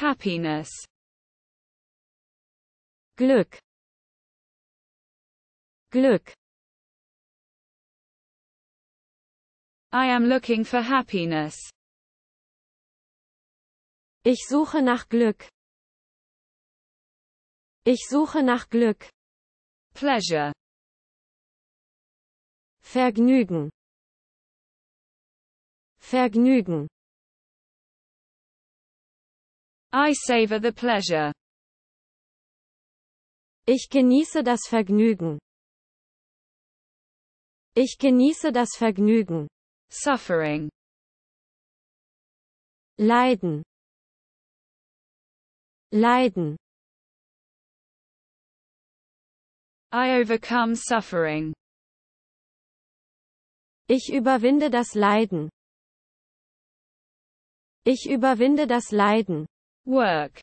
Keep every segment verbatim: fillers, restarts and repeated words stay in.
Happiness, Glück, Glück. I am looking for happiness. Ich suche nach Glück. Ich suche nach Glück. Pleasure. Vergnügen. Vergnügen. I savor the pleasure. Ich genieße das Vergnügen. Ich genieße das Vergnügen. Suffering. Leiden. Leiden. I overcome suffering. Ich überwinde das Leiden. Ich überwinde das Leiden. Work.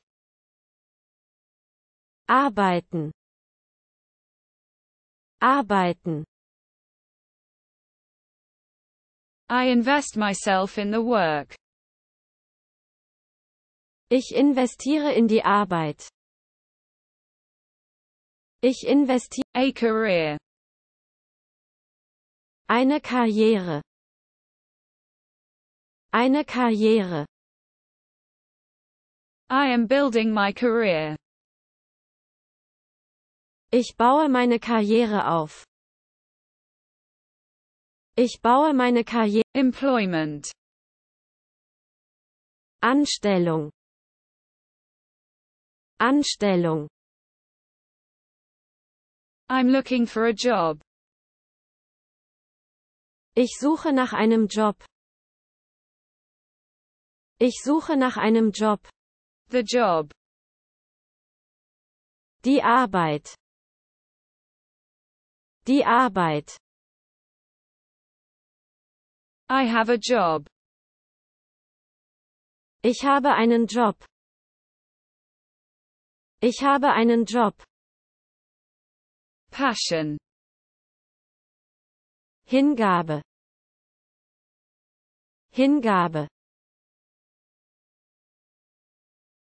Arbeiten. Arbeiten. I invest myself in the work. Ich investiere in die Arbeit. Ich investiere. A career. Eine Karriere. Eine Karriere. I am building my career. Ich baue meine Karriere auf. Ich baue meine Karriere. Employment. Anstellung. Anstellung. I'm looking for a job. Ich suche nach einem Job. Ich suche nach einem Job. The job. Die Arbeit. Die Arbeit. I have a job. Ich habe einen Job. Ich habe einen Job. Passion. Hingabe. Hingabe.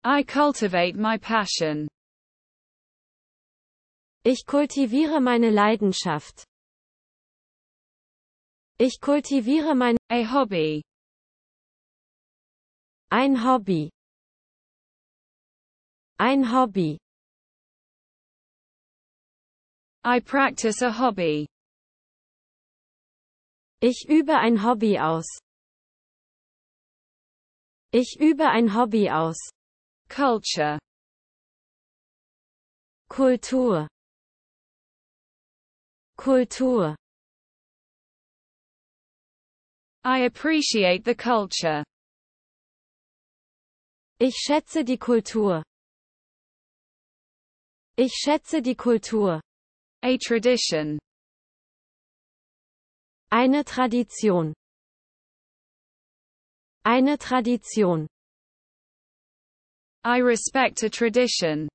I cultivate my passion. Ich kultiviere meine Leidenschaft. Ich kultiviere mein A hobby. Ein Hobby. Ein Hobby. I practice a hobby. Ich übe ein Hobby aus. Ich übe ein Hobby aus. Culture. Kultur. Kultur. I appreciate the culture. Ich schätze die Kultur. Ich schätze die Kultur. A tradition. Eine Tradition. Eine Tradition. I respect a tradition.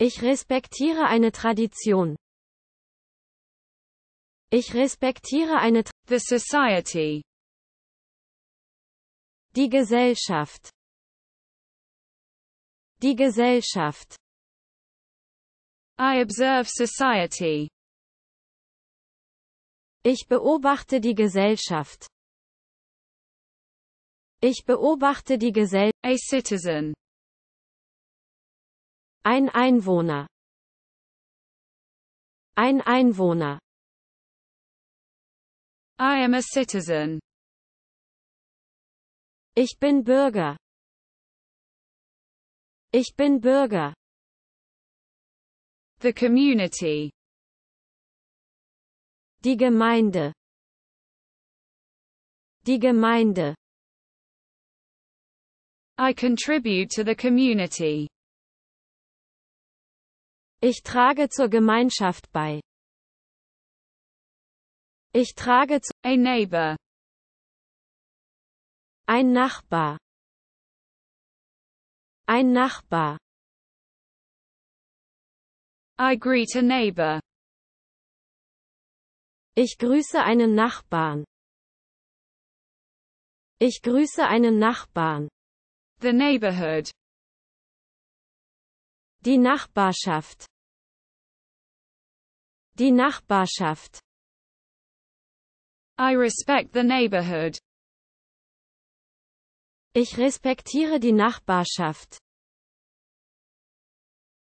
Ich respektiere eine Tradition. Ich respektiere eine Tradition. The society. Die Gesellschaft. Die Gesellschaft. I observe society. Ich beobachte die Gesellschaft. Ich beobachte die Gesellschaft. A citizen. Ein Einwohner. Ein Einwohner. I am a citizen. Ich bin Bürger. Ich bin Bürger. The community. Die Gemeinde. Die Gemeinde. I contribute to the community. Ich trage zur Gemeinschaft bei. Ich trage zu. A neighbor. Ein Nachbar. Ein Nachbar. I greet a neighbor. Ich grüße einen Nachbarn. Ich grüße einen Nachbarn. The neighborhood. Die Nachbarschaft. Die Nachbarschaft. I respect the neighborhood. Ich respektiere die Nachbarschaft.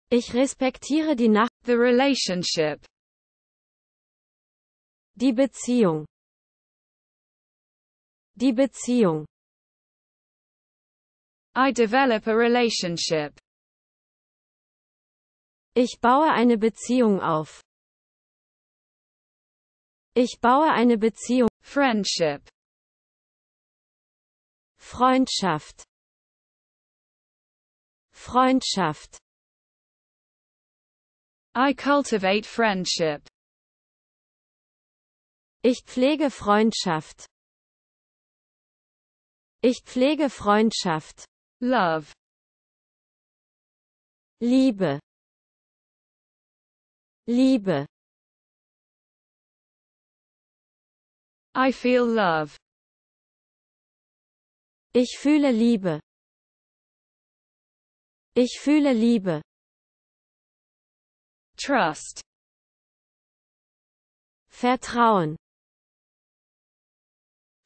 Ich respektiere die Nach- The relationship. Die Beziehung. Die Beziehung. I develop a relationship. Ich baue eine Beziehung auf. Ich baue eine Beziehung. Friendship. Freundschaft. Freundschaft. I cultivate friendship. Ich pflege Freundschaft. Ich pflege Freundschaft. Love. Liebe. Liebe. I feel love. Ich fühle Liebe. Ich fühle Liebe. Trust. Vertrauen.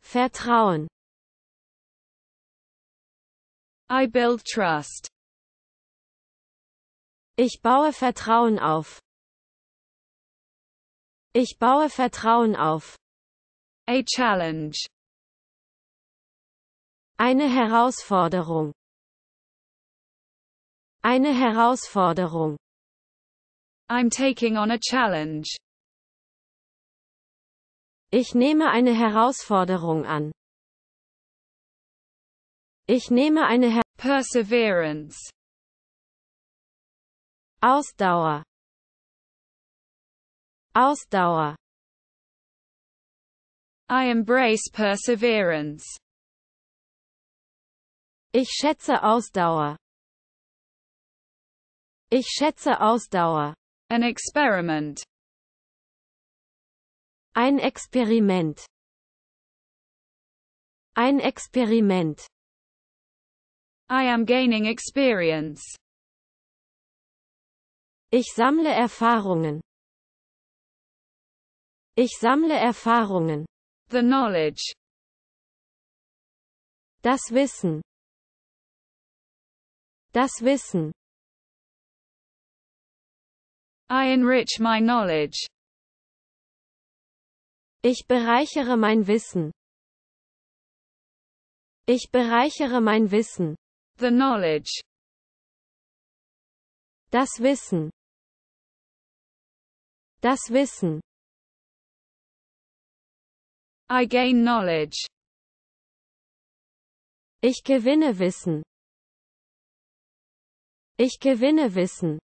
Vertrauen. I build trust. Ich baue Vertrauen auf. Ich baue Vertrauen auf. A challenge. Eine Herausforderung. Eine Herausforderung. I'm taking on a challenge. Ich nehme eine Herausforderung an. Ich nehme eine Her- Perseverance. Ausdauer. Ausdauer. I embrace perseverance. Ich schätze Ausdauer. Ich schätze Ausdauer. An experiment. Ein Experiment. Ein Experiment. I am gaining experience. Ich sammle Erfahrungen. Ich sammle Erfahrungen. The knowledge. Das Wissen. Das Wissen. I enrich my knowledge. Ich bereichere mein Wissen. Ich bereichere mein Wissen. The knowledge. Das Wissen. Das Wissen. I gain knowledge. Ich gewinne Wissen. Ich gewinne Wissen.